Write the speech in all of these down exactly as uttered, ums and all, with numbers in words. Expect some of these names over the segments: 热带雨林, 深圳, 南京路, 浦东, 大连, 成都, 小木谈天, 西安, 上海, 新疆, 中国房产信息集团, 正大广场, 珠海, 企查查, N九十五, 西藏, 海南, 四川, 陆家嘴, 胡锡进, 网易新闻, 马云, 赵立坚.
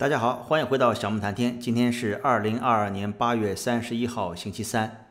大家好，欢迎回到小木谈天。今天是二零二二年八月三十一号，星期三。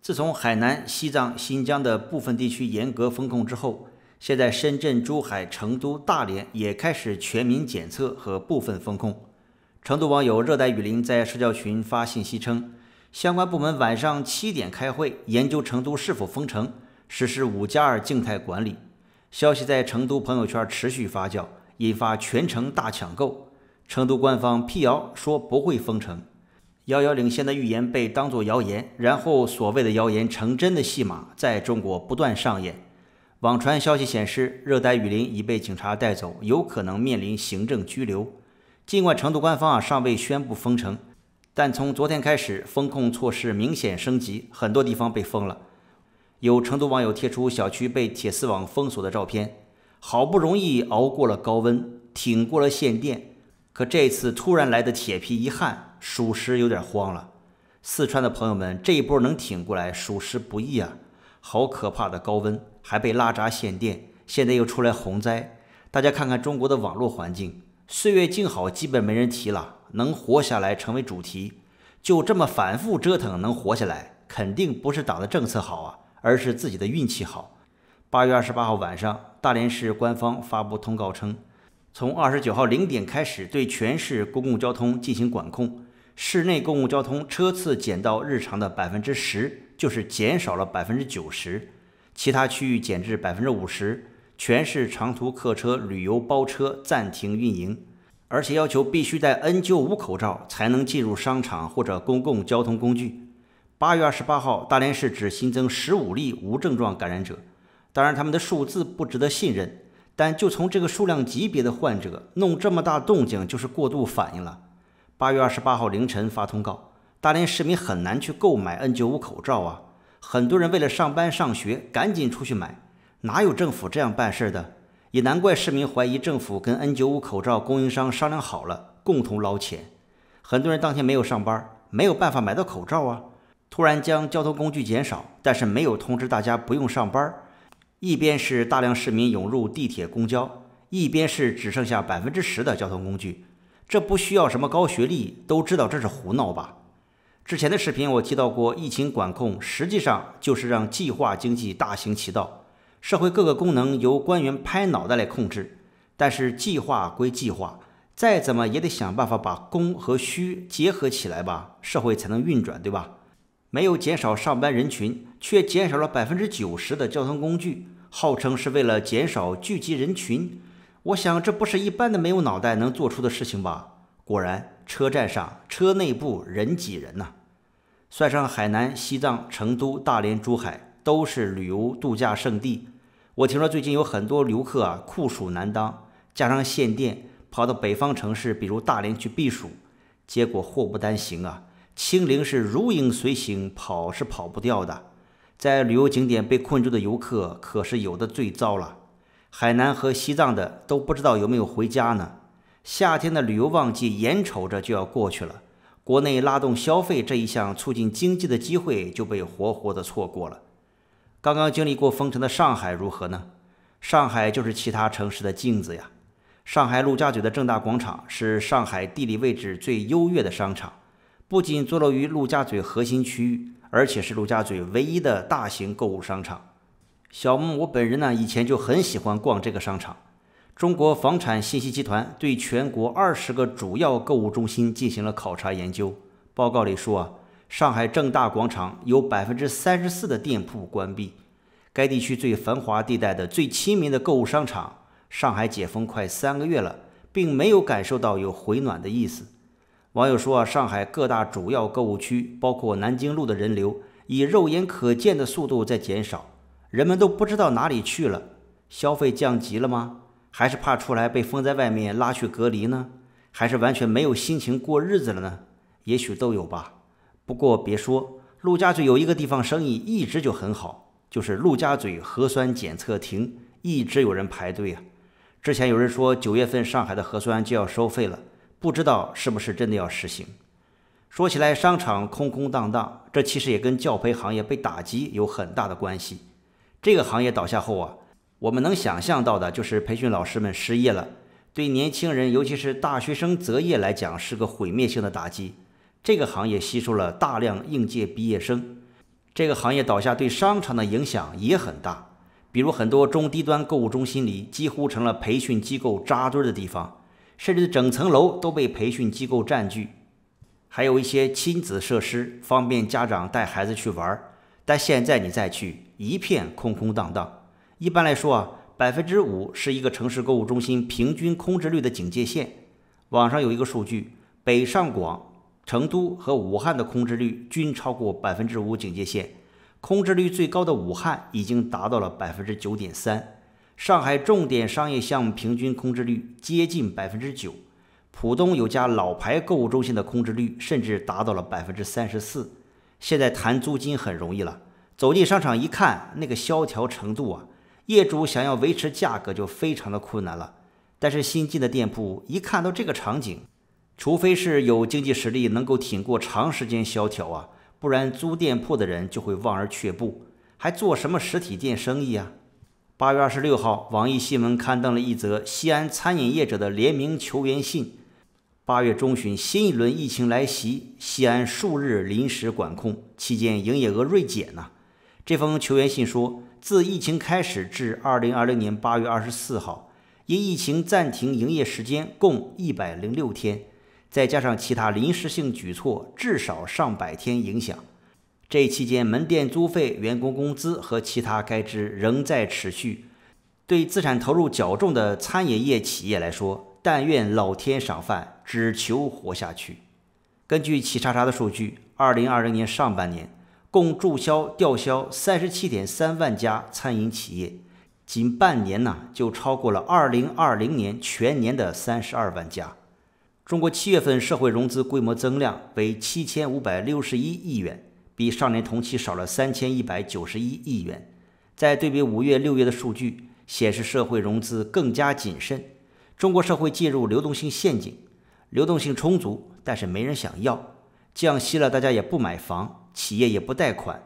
自从海南、西藏、新疆的部分地区严格封控之后，现在深圳、珠海、成都、大连也开始全民检测和部分封控。成都网友热带雨林在社交群发信息称，相关部门晚上七点开会，研究成都是否封城，实施五加二静态管理。消息在成都朋友圈持续发酵，引发全城大抢购。成都官方辟谣说不会封城，遥遥领先的预言被当作谣言，然后所谓的谣言成真的戏码在中国不断上演。网传消息显示，热带雨林已被警察带走，有可能面临行政拘留。尽管成都官方啊尚未宣布封城，但从昨天开始，封控措施明显升级，很多地方被封了。有成都网友贴出小区被铁丝网封锁的照片，好不容易熬过了高温，挺过了限电，可这次突然来的铁皮一焊，属实有点慌了。四川的朋友们，这一波能挺过来，属实不易啊！好可怕的高温，还被拉闸限电，现在又出来洪灾。大家看看中国的网络环境，岁月静好基本没人提了，能活下来成为主题，就这么反复折腾能活下来，肯定不是党的政策好啊，而是自己的运气好。八月二十八号晚上，大连市官方发布通告称，从二十九号零点开始对全市公共交通进行管控，市内公共交通车次减到日常的 百分之十， 就是减少了 百分之九十， 其他区域减至 百分之五十， 全市长途客车、旅游包车暂停运营，而且要求必须戴 N 九十五 口罩才能进入商场或者公共交通工具。八月二十八号，大连市只新增十五例无症状感染者，当然他们的数字不值得信任，但就从这个数量级别的患者弄这么大动静，就是过度反应了。八月二十八号凌晨发通告，大连市民很难去购买 N 九十五 口罩啊，很多人为了上班上学赶紧出去买，哪有政府这样办事的？也难怪市民怀疑政府跟 N 九十五 口罩供应商商量好了，共同捞钱。很多人当天没有上班，没有办法买到口罩啊，突然将交通工具减少，但是没有通知大家不用上班。一边是大量市民涌入地铁公交，一边是只剩下 百分之十 的交通工具，这不需要什么高学历都知道这是胡闹吧。之前的视频我提到过，疫情管控实际上就是让计划经济大行其道，社会各个功能由官员拍脑袋来控制，但是计划归计划，再怎么也得想办法把供和需结合起来吧，社会才能运转，对吧？没有减少上班人群，却减少了 百分之九十 的交通工具，号称是为了减少聚集人群，我想这不是一般的没有脑袋能做出的事情吧。果然车站上车内部人挤人呐、啊。算上海南、西藏、成都、大连、珠海都是旅游度假胜地，我听说最近有很多游客啊酷暑难当，加上限电跑到北方城市比如大连去避暑，结果祸不单行啊，清零是如影随形，跑是跑不掉的。在旅游景点被困住的游客可是有的最糟了，海南和西藏的都不知道有没有回家呢。夏天的旅游旺季眼瞅着就要过去了，国内拉动消费这一项促进经济的机会就被活活的错过了。刚刚经历过封城的上海如何呢？上海就是其他城市的镜子呀。上海陆家嘴的正大广场是上海地理位置最优越的商场，不仅坐落于陆家嘴核心区域，而且是陆家嘴唯一的大型购物商场。小木我本人呢，以前就很喜欢逛这个商场。中国房产信息集团对全国二十个主要购物中心进行了考察研究，报告里说啊，上海正大广场有百分之三十四的店铺关闭。该地区最繁华地带的最亲民的购物商场，上海解封快三个月了，并没有感受到有回暖的意思。网友说啊，上海各大主要购物区，包括南京路的人流，以肉眼可见的速度在减少，人们都不知道哪里去了。消费降级了吗？还是怕出来被封在外面拉去隔离呢？还是完全没有心情过日子了呢？也许都有吧。不过别说，陆家嘴有一个地方生意一直就很好，就是陆家嘴核酸检测亭，一直有人排队啊。之前有人说九月份上海的核酸就要收费了，不知道是不是真的要实行。说起来商场空空荡荡，这其实也跟教培行业被打击有很大的关系。这个行业倒下后啊，我们能想象到的就是培训老师们失业了，对年轻人，尤其是大学生择业来讲，是个毁灭性的打击。这个行业吸收了大量应届毕业生，这个行业倒下对商场的影响也很大。比如很多中低端购物中心里，几乎成了培训机构扎堆的地方，甚至整层楼都被培训机构占据。还有一些亲子设施，方便家长带孩子去玩，但现在你再去，一片空空荡荡。一般来说啊，百分之五是一个城市购物中心平均空置率的警戒线。网上有一个数据，北上广、成都和武汉的空置率均超过百分之五警戒线，空置率最高的武汉已经达到了百分之九点三。上海重点商业项目平均空置率接近百分之九，浦东有家老牌购物中心的空置率甚至达到了百分之三十四。现在谈租金很容易了，走进商场一看，那个萧条程度啊！业主想要维持价格就非常的困难了，但是新进的店铺一看到这个场景，除非是有经济实力能够挺过长时间萧条啊，不然租店铺的人就会望而却步，还做什么实体店生意啊？八月二十六号，网易新闻刊登了一则西安餐饮业者的联名求援信。八月中旬，新一轮疫情来袭，西安数日临时管控，期间营业额锐减呢、啊。这封求援信说，自疫情开始至二零二零年八月二十四号，因疫情暂停营业时间共一百零六天，再加上其他临时性举措，至少上百天影响。这期间，门店租费、员工工资和其他开支仍在持续。对资产投入较重的餐饮业企业来说，但愿老天赏饭，只求活下去。根据企查查的数据，二零二零年上半年，共注销吊销 三十七点三万家餐饮企业，仅半年呢就超过了二零二零年全年的三十二万家。中国七月份社会融资规模增量为七千五百六十一亿元，比上年同期少了三千一百九十一亿元。再对比五月、六月的数据，显示社会融资更加谨慎。中国社会进入流动性陷阱，流动性充足，但是没人想要。降息了，大家也不买房。企业也不贷款，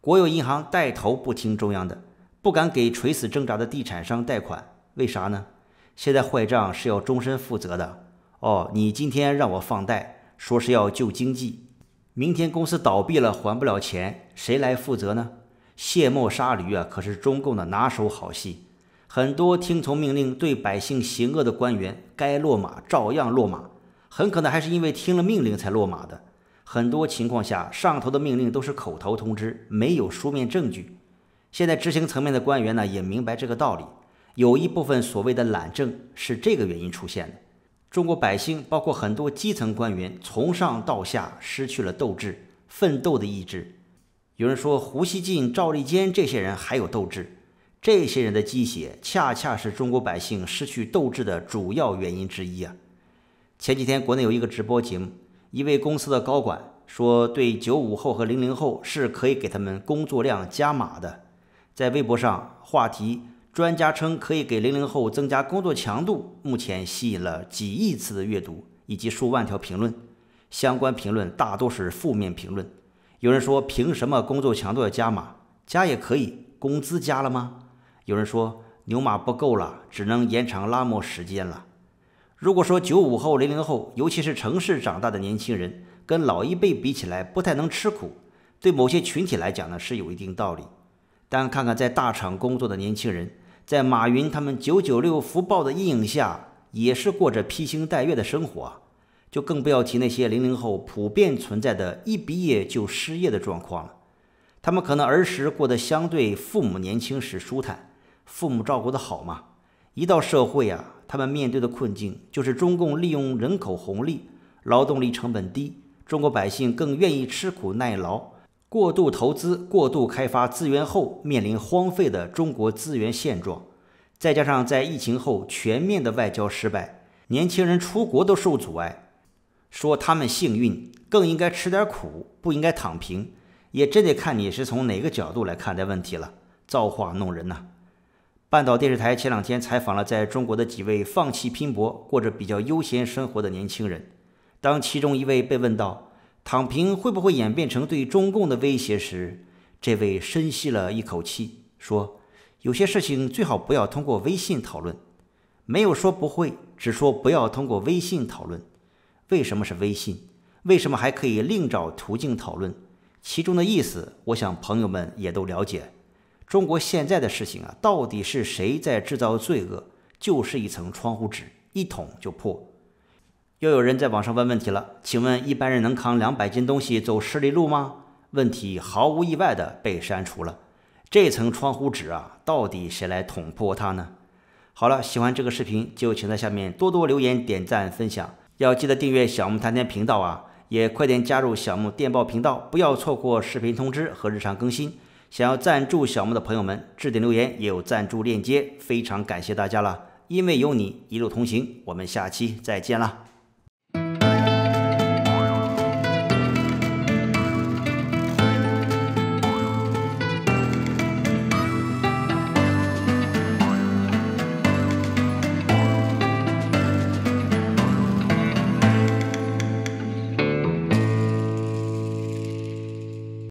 国有银行带头不听中央的，不敢给垂死挣扎的地产商贷款，为啥呢？现在坏账是要终身负责的。哦，你今天让我放贷，说是要救经济，明天公司倒闭了还不了钱，谁来负责呢？卸磨杀驴啊，可是中共的拿手好戏。很多听从命令对百姓行恶的官员，该落马照样落马，很可能还是因为听了命令才落马的。很多情况下，上头的命令都是口头通知，没有书面证据。现在执行层面的官员呢，也明白这个道理，有一部分所谓的懒政是这个原因出现的。中国百姓，包括很多基层官员，从上到下失去了斗志、奋斗的意志。有人说胡锡进、赵立坚这些人还有斗志，这些人的鸡血恰恰是中国百姓失去斗志的主要原因之一啊。前几天国内有一个直播节目，一位公司的高管说，对九五后和零零后是可以给他们工作量加码的。在微博上，话题专家称可以给零零后增加工作强度，目前吸引了几亿次的阅读以及数万条评论，相关评论大多是负面评论。有人说，凭什么工作强度要加码？加也可以，工资加了吗？有人说，牛马不够了，只能延长拉磨时间了。如果说九五后、零零后，尤其是城市长大的年轻人，跟老一辈比起来不太能吃苦，对某些群体来讲呢，是有一定道理。但看看在大厂工作的年轻人，在马云他们九九六福报的阴影下，也是过着披星戴月的生活啊，就更不要提那些零零后普遍存在的一毕业就失业的状况了。他们可能儿时过得相对父母年轻时舒坦，父母照顾得好嘛，一到社会啊，他们面对的困境就是中共利用人口红利，劳动力成本低，中国百姓更愿意吃苦耐劳，过度投资、过度开发资源后面临荒废的中国资源现状。再加上在疫情后全面的外交失败，年轻人出国都受阻碍，说他们幸运，更应该吃点苦，不应该躺平，也真得看你是从哪个角度来看待问题了，造化弄人呐、啊。半岛电视台前两天采访了在中国的几位放弃拼搏、过着比较悠闲生活的年轻人。当其中一位被问到躺平会不会演变成对中共的威胁时，这位深吸了一口气，说有些事情最好不要通过微信讨论。没有说不会，只说不要通过微信讨论。为什么是微信？为什么还可以另找途径讨论？其中的意思，我想朋友们也都了解。中国现在的事情啊，到底是谁在制造罪恶？就是一层窗户纸，一捅就破。又有人在网上问问题了，请问一般人能扛两百斤东西走十里路吗？问题毫无意外的被删除了。这层窗户纸啊，到底谁来捅破它呢？好了，喜欢这个视频就请在下面多多留言、点赞、分享，要记得订阅小木谈天频道啊，也快点加入小木电报频道，不要错过视频通知和日常更新。想要赞助小木的朋友们，置顶留言也有赞助链接，非常感谢大家了，因为有你一路同行，我们下期再见啦。